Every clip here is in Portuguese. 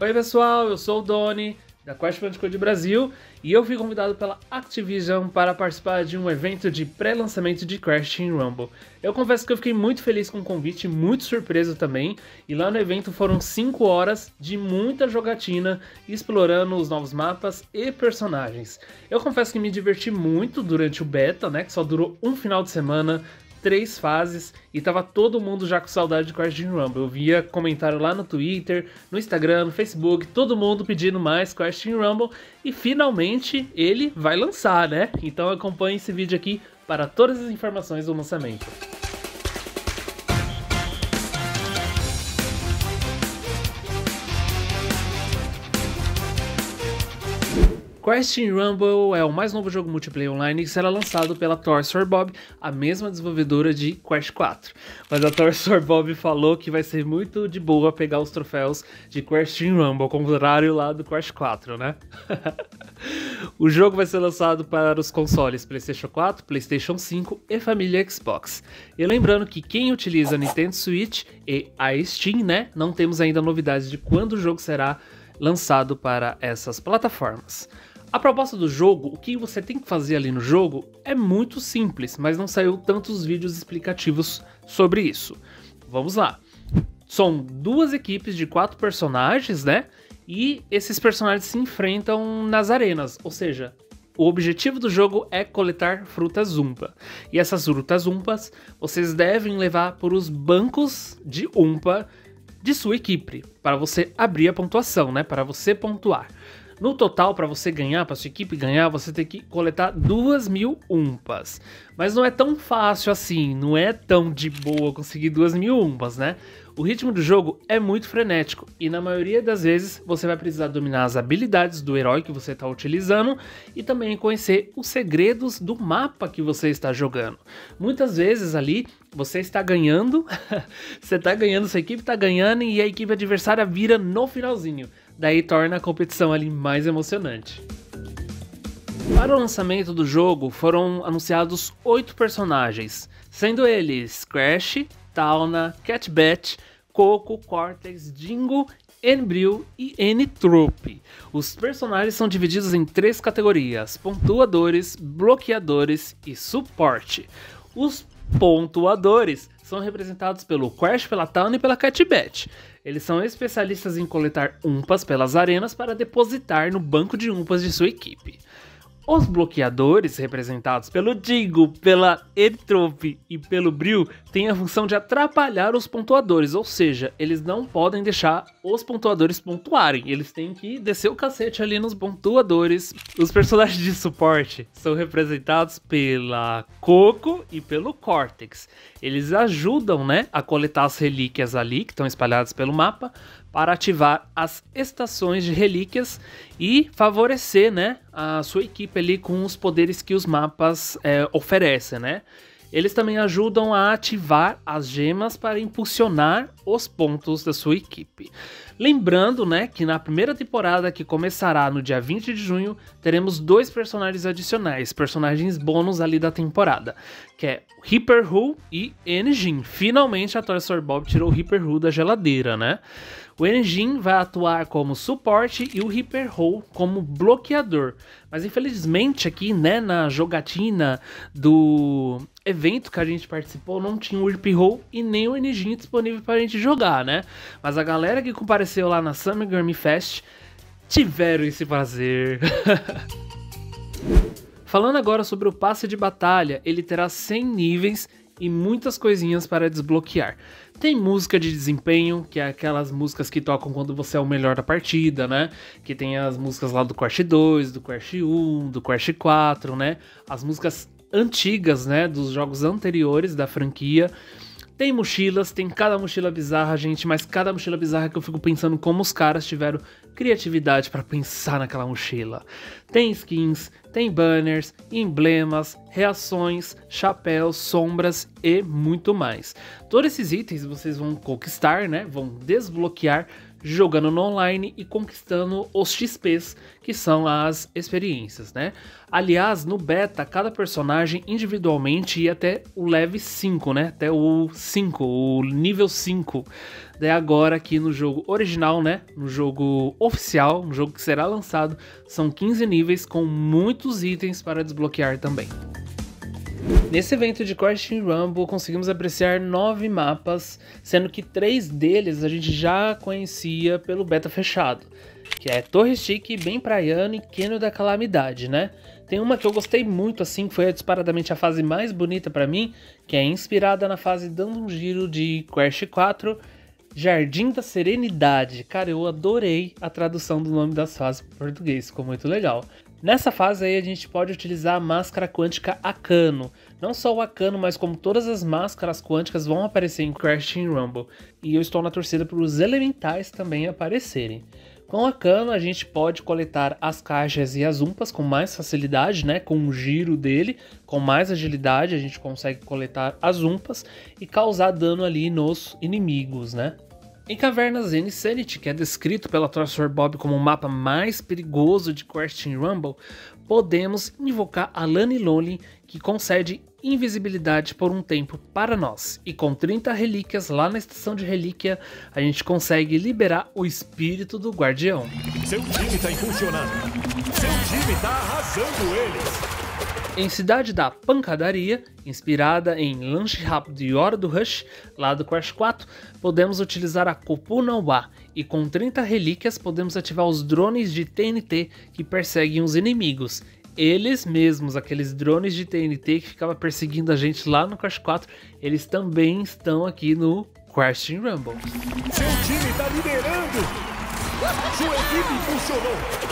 Oi pessoal, eu sou o Doni da Crash Bandicoot Brasil e eu fui convidado pela Activision para participar de um evento de pré-lançamento de Crash Team Rumble. Eu confesso que eu fiquei muito feliz com o convite, muito surpreso também, e lá no evento foram 5 horas de muita jogatina, explorando os novos mapas e personagens. Eu confesso que me diverti muito durante o beta, né, que só durou um final de semana, 3 fases, e tava todo mundo já com saudade de Crash Team Rumble. Eu via comentário lá no Twitter, no Instagram, no Facebook, todo mundo pedindo mais Crash Team Rumble, e finalmente ele vai lançar, né? Então acompanhe esse vídeo aqui para todas as informações do lançamento. Crash Team Rumble é o mais novo jogo multiplayer online que será lançado pela Toys for Bob, a mesma desenvolvedora de Crash 4. Mas a Toys for Bob falou que vai ser muito de boa pegar os troféus de Crash Team Rumble, ao contrário lá do Crash 4, né? O jogo vai ser lançado para os consoles PlayStation 4, PlayStation 5 e família Xbox. E lembrando que quem utiliza a Nintendo Switch e a Steam, né, não temos ainda novidades de quando o jogo será lançado para essas plataformas. A proposta do jogo, o que você tem que fazer ali no jogo, é muito simples, mas não saiu tantos vídeos explicativos sobre isso. Vamos lá. São 2 equipes de 4 personagens, né? E esses personagens se enfrentam nas arenas, ou seja, o objetivo do jogo é coletar frutas Umpa. E essas frutas Umpas vocês devem levar por os bancos de Umpa de sua equipe, para você abrir a pontuação, né? Para você pontuar. No total, para você ganhar, para sua equipe ganhar, você tem que coletar 2.000 umpas. Mas não é tão fácil assim, não é tão de boa conseguir 2.000 umpas, né? O ritmo do jogo é muito frenético e na maioria das vezes você vai precisar dominar as habilidades do herói que você está utilizando e também conhecer os segredos do mapa que você está jogando. Muitas vezes ali você está ganhando, você está ganhando, sua equipe está ganhando e a equipe adversária vira no finalzinho. Daí torna a competição ali mais emocionante. Para o lançamento do jogo foram anunciados 8 personagens, sendo eles Crash, Tawna, Catbat, Coco, Cortex, Dingo, N. Brio e N. Tropy. Os personagens são divididos em 3 categorias: pontuadores, bloqueadores e suporte. Os pontuadores são representados pelo Crash, pela Tawna e pela Catbat. Eles são especialistas em coletar umpas pelas arenas para depositar no banco de umpas de sua equipe. Os bloqueadores, representados pelo Dingo, pela N. Tropy e pelo Brio, têm a função de atrapalhar os pontuadores, ou seja, eles não podem deixar os pontuadores pontuarem, eles têm que descer o cacete ali nos pontuadores. Os personagens de suporte são representados pela Coco e pelo Cortex. Eles ajudam, né, a coletar as relíquias ali, que estão espalhadas pelo mapa, para ativar as estações de relíquias e favorecer, né, a sua equipe ali com os poderes que os mapas oferecem, né? Eles também ajudam a ativar as gemas para impulsionar os pontos da sua equipe. Lembrando, né, que na primeira temporada, que começará no dia 20 de junho, teremos 2 personagens adicionais, personagens bônus ali da temporada, que é Hyper Hu e N-Gin. Finalmente a Toys for Bob tirou o Hyper Hu da geladeira, né? O N-Gin vai atuar como suporte e o Ripper Roll como bloqueador. Mas infelizmente aqui, né, na jogatina do evento que a gente participou, não tinha o Ripper Roll e nem o N-Gin disponível para a gente jogar, né? Mas a galera que compareceu lá na Summer Game Fest tiveram esse prazer. Falando agora sobre o passe de batalha, ele terá 100 níveis e muitas coisinhas para desbloquear. Tem música de desempenho, que é aquelas músicas que tocam quando você é o melhor da partida, né? Que tem as músicas lá do Crash 2, do Crash 1, do Crash 4, né? As músicas antigas, né? Dos jogos anteriores da franquia. Tem mochilas, tem cada mochila bizarra, gente, mas cada mochila bizarra que eu fico pensando como os caras tiveram criatividade para pensar naquela mochila. Tem skins, tem banners, emblemas, reações, chapéus, sombras e muito mais. Todos esses itens vocês vão conquistar, né? Vão desbloquear jogando no online e conquistando os XPs, que são as experiências, né? Aliás, no beta, cada personagem individualmente ia até o level 5, né? Até o 5, o nível 5. Daí agora aqui no jogo original, né? No jogo oficial, no jogo que será lançado, são 15 níveis com muitos itens para desbloquear também. Nesse evento de Crash Team Rumble conseguimos apreciar 9 mapas, sendo que 3 deles a gente já conhecia pelo beta fechado, que é Torre Chique, Bem Praiano e Keno da Calamidade, né? Tem uma que eu gostei muito assim, que foi disparadamente a fase mais bonita pra mim, que é inspirada na fase Dando um Giro de Crash 4, Jardim da Serenidade. Cara, eu adorei a tradução do nome das fases para português, ficou muito legal. Nessa fase aí a gente pode utilizar a máscara quântica Akano. Não só o Akano, mas como todas as máscaras quânticas vão aparecer em Crash Team Rumble. E eu estou na torcida para os elementais também aparecerem. Com o Akano a gente pode coletar as caixas e as umpas com mais facilidade, né? Com o giro dele, com mais agilidade a gente consegue coletar as umpas e causar dano ali nos inimigos, né? Em Cavernas Insanity, que é descrito pela Toys for Bob como o mapa mais perigoso de Crash Team Rumble, podemos invocar a Lani Lolly, que concede invisibilidade por um tempo para nós. E com 30 relíquias lá na estação de relíquia, a gente consegue liberar o espírito do Guardião. Seu time tá impulsionando. Seu time tá arrasando eles. Em Cidade da Pancadaria, inspirada em Lanche Rápido e Hora do Rush, lá do Crash 4, podemos utilizar a Kopunauá e com 30 relíquias podemos ativar os drones de TNT que perseguem os inimigos. Eles mesmos, aqueles drones de TNT que ficavam perseguindo a gente lá no Crash 4, eles também estão aqui no Crash Team Rumble. Seu time tá liderando! Sua equipe funcionou!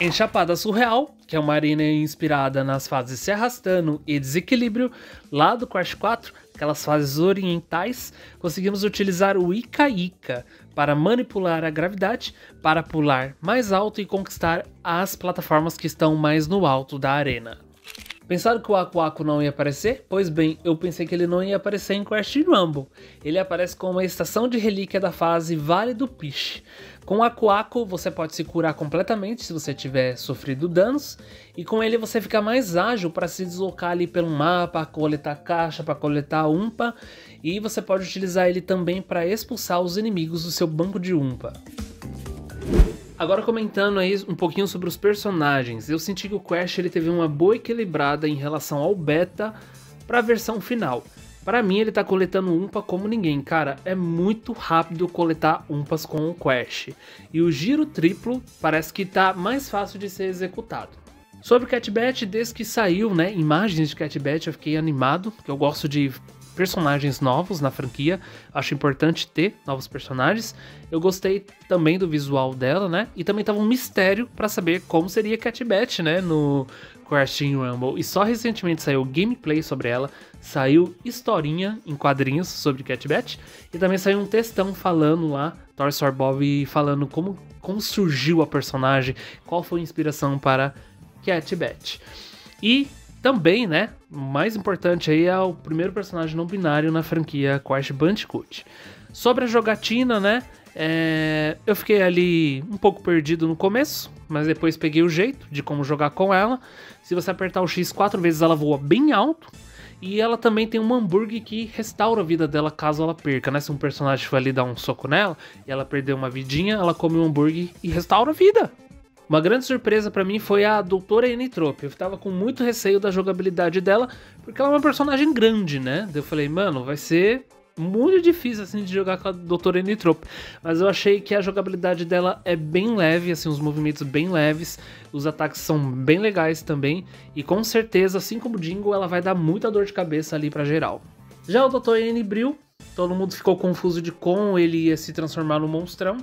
Enchapada Surreal, que é uma arena inspirada nas fases Se Arrastando e Desequilíbrio, lá do Crash 4, aquelas fases orientais, conseguimos utilizar o Ika Ika para manipular a gravidade, para pular mais alto e conquistar as plataformas que estão mais no alto da arena. Pensaram que o Aku Aku não ia aparecer? Pois bem, eu pensei que ele não ia aparecer em Crash Team Rumble. Ele aparece como uma estação de relíquia da fase Vale do Piche. Com o Aku Aku você pode se curar completamente se você tiver sofrido danos, e com ele você fica mais ágil para se deslocar ali pelo mapa, coletar caixa, para coletar umpa, e você pode utilizar ele também para expulsar os inimigos do seu banco de umpa. Agora comentando aí um pouquinho sobre os personagens, eu senti que o Crash ele teve uma boa equilibrada em relação ao beta para a versão final. Para mim ele tá coletando umpa como ninguém, cara, é muito rápido coletar umpas com o Crash. E o giro triplo parece que tá mais fácil de ser executado. Sobre Catbat, desde que saiu, né, imagens de Catbat eu fiquei animado, porque eu gosto de personagens novos na franquia, acho importante ter novos personagens. Eu gostei também do visual dela, né? E também tava um mistério pra saber como seria Catbat, né? No Crash Team Rumble. E só recentemente saiu gameplay sobre ela, saiu historinha em quadrinhos sobre Catbat e também saiu um textão falando lá, Toys for Bob falando como surgiu a personagem, qual foi a inspiração para Catbat. E também, né, o mais importante aí é o primeiro personagem não binário na franquia Crash Bandicoot. Sobre a jogatina, né, eu fiquei ali um pouco perdido no começo, mas depois peguei o jeito de como jogar com ela. Se você apertar o X 4 vezes, ela voa bem alto. E ela também tem um hambúrguer que restaura a vida dela caso ela perca, né? Se um personagem for ali dar um soco nela e ela perder uma vidinha, ela come um hambúrguer e restaura a vida. Uma grande surpresa pra mim foi a Doutora N. Tropy. Eu tava com muito receio da jogabilidade dela, porque ela é uma personagem grande, né? Eu falei, mano, vai ser muito difícil assim de jogar com a Doutora N. Tropy. Mas eu achei que a jogabilidade dela é bem leve, assim, os movimentos bem leves, os ataques são bem legais também, e com certeza, assim como o Dingo, ela vai dar muita dor de cabeça ali pra geral. Já o Dr. N. Brio, todo mundo ficou confuso de como ele ia se transformar no monstrão.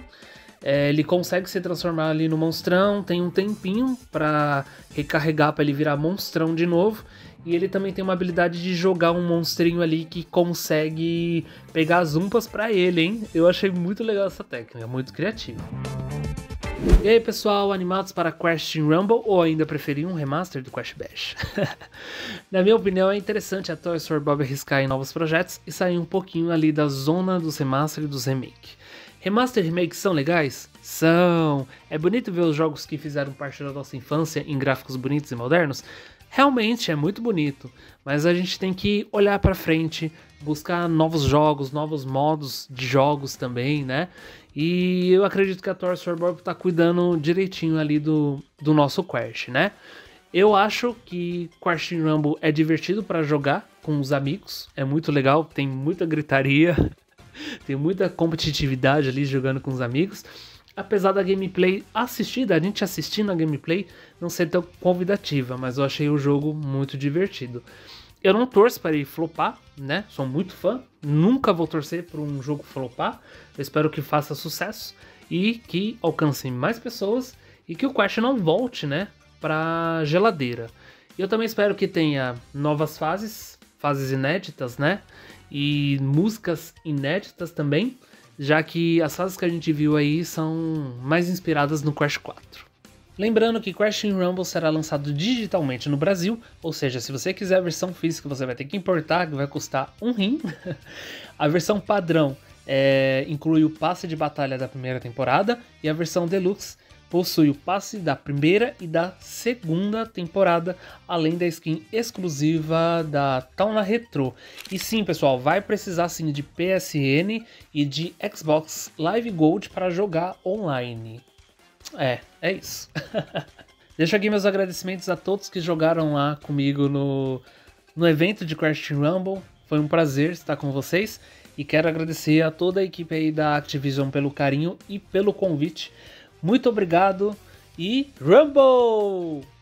Ele consegue se transformar ali no monstrão, tem um tempinho pra recarregar pra ele virar monstrão de novo. E ele também tem uma habilidade de jogar um monstrinho ali que consegue pegar as umpas pra ele, hein? Eu achei muito legal essa técnica, muito criativa. E aí pessoal, animados para Crash Team Rumble ou ainda preferir um remaster do Crash Bash? Na minha opinião é interessante a Toys for Bob arriscar em novos projetos e sair um pouquinho ali da zona dos remaster e dos remake. Remaster e remake são legais? São! É bonito ver os jogos que fizeram parte da nossa infância em gráficos bonitos e modernos? Realmente é muito bonito, mas a gente tem que olhar pra frente, buscar novos jogos, novos modos de jogos também, né? E eu acredito que a Torre Chique tá cuidando direitinho ali do nosso Crash, né? Eu acho que Crash Rumble é divertido pra jogar com os amigos, é muito legal, tem muita gritaria, tem muita competitividade ali jogando com os amigos. Apesar da gameplay assistida, a gente assistindo a gameplay, não ser tão convidativa, mas eu achei o jogo muito divertido. Eu não torço para ele flopar, né? Sou muito fã, nunca vou torcer para um jogo flopar. Eu espero que faça sucesso e que alcance mais pessoas e que o Crash não volte, né, para geladeira. Eu também espero que tenha novas fases, fases inéditas, né? E músicas inéditas também, já que as fases que a gente viu aí são mais inspiradas no Crash 4. Lembrando que Crash Team Rumble será lançado digitalmente no Brasil, ou seja, se você quiser a versão física você vai ter que importar, que vai custar um rim. A versão padrão inclui o passe de batalha da primeira temporada, e a versão deluxe possui o passe da primeira e da segunda temporada, além da skin exclusiva da Tawna Retro. E sim, pessoal, vai precisar sim de PSN e de Xbox Live Gold para jogar online. É isso. Deixo aqui meus agradecimentos a todos que jogaram lá comigo no evento de Crash Team Rumble. Foi um prazer estar com vocês e quero agradecer a toda a equipe aí da Activision pelo carinho e pelo convite. Muito obrigado e Rumble!